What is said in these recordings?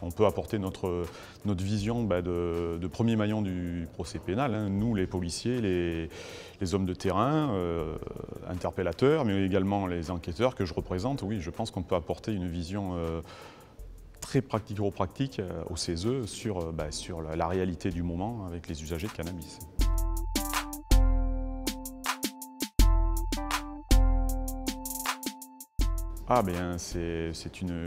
On peut apporter notre vision de premier maillon du procès pénal. Nous, les policiers, les hommes de terrain, interpellateurs, mais également les enquêteurs que je représente, oui, je pense qu'on peut apporter une vision très pratico-pratique au CESE sur la réalité du moment avec les usagers de cannabis. Ah bien, c'est une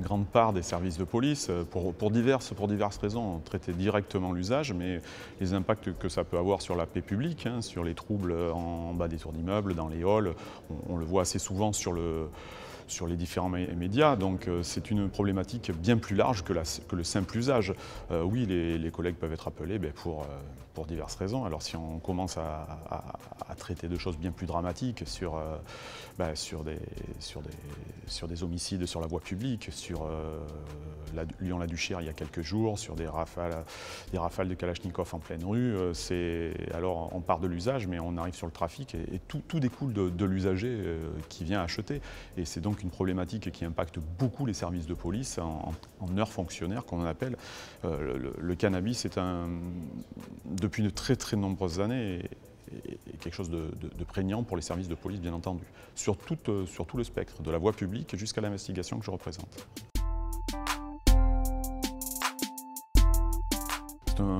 grande part des services de police, pour diverses raisons, traiter directement l'usage, mais les impacts que ça peut avoir sur la paix publique, sur les troubles en bas des tours d'immeubles, dans les halls, on le voit assez souvent sur les différents médias, donc c'est une problématique bien plus large que le simple usage. Oui, les collègues peuvent être appelés pour diverses raisons. Alors si on commence à traiter de choses bien plus dramatiques sur des homicides sur la voie publique, sur Lyon-la-Duchère il y a quelques jours, sur des rafales de Kalachnikov en pleine rue, alors on part de l'usage mais on arrive sur le trafic et tout découle de l'usager qui vient acheter. Et c'est donc une problématique qui impacte beaucoup les services de police en heures fonctionnaires qu'on appelle. Le cannabis est depuis de très nombreuses années et quelque chose de prégnant pour les services de police, bien entendu, sur tout le spectre, de la voie publique jusqu'à l'investigation que je représente.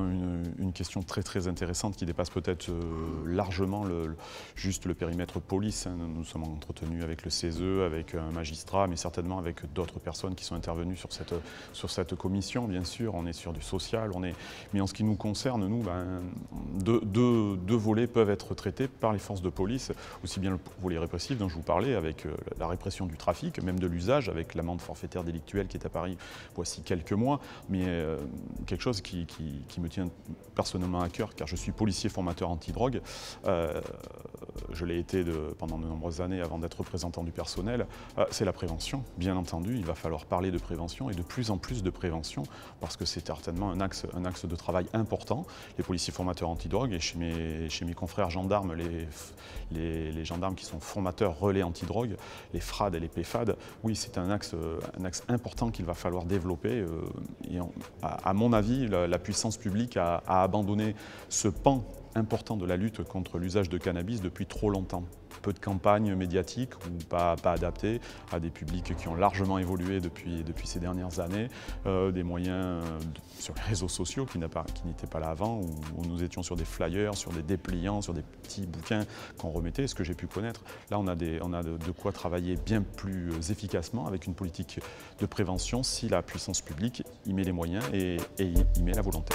C'est une question très intéressante qui dépasse peut-être largement juste le périmètre police. Nous sommes entretenus avec le CESE, avec un magistrat, mais certainement avec d'autres personnes qui sont intervenues sur cette commission, bien sûr. On est sur du social, mais en ce qui nous concerne, nous, deux volets peuvent être traités par les forces de police, aussi bien le volet répressif dont je vous parlais, avec la répression du trafic, même de l'usage, avec l'amende forfaitaire délictuelle qui est à Paris voici quelques mois, mais quelque chose qui me tient personnellement à cœur, car je suis policier formateur anti-drogue. Je l'ai été pendant de nombreuses années avant d'être représentant du personnel. C'est la prévention, bien entendu. Il va falloir parler de prévention et de plus en plus de prévention, parce que c'est certainement un axe de travail important. Les policiers formateurs anti-drogue, et chez mes confrères gendarmes, les gendarmes qui sont formateurs relais anti-drogue, les FRAD et les PFAD, oui, c'est un axe important qu'il va falloir développer. Et à mon avis, la puissance publique a abandonné ce pan important de la lutte contre l'usage de cannabis depuis trop longtemps. Peu de campagnes médiatiques ou pas adaptées à des publics qui ont largement évolué depuis ces dernières années, des moyens sur les réseaux sociaux qui n'étaient pas là avant, où nous étions sur des flyers, sur des dépliants, sur des petits bouquins qu'on remettait, ce que j'ai pu connaître. Là, on a de quoi travailler bien plus efficacement avec une politique de prévention si la puissance publique y met les moyens et y met la volonté.